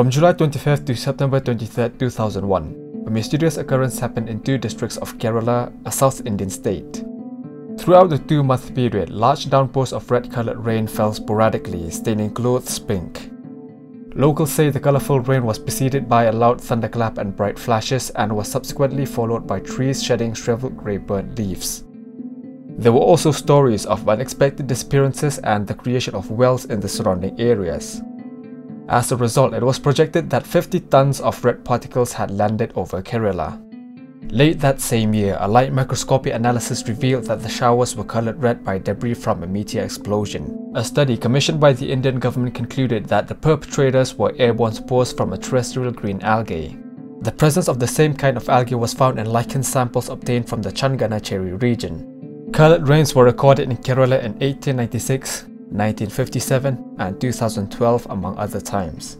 From July 25th to September 23rd, 2001, a mysterious occurrence happened in two districts of Kerala, a South Indian state. Throughout the two-month period, large downpours of red-coloured rain fell sporadically, staining clothes pink. Locals say the colourful rain was preceded by a loud thunderclap and bright flashes and was subsequently followed by trees shedding shriveled grey burnt leaves. There were also stories of unexpected disappearances and the creation of wells in the surrounding areas. As a result, it was projected that 50 tons of red particles had landed over Kerala. Late that same year, a light microscopy analysis revealed that the showers were coloured red by debris from a meteor explosion. A study commissioned by the Indian government concluded that the perpetrators were airborne spores from a terrestrial green algae. The presence of the same kind of algae was found in lichen samples obtained from the Changanacherry region. Coloured rains were recorded in Kerala in 1896, 1957 and 2012, among other times.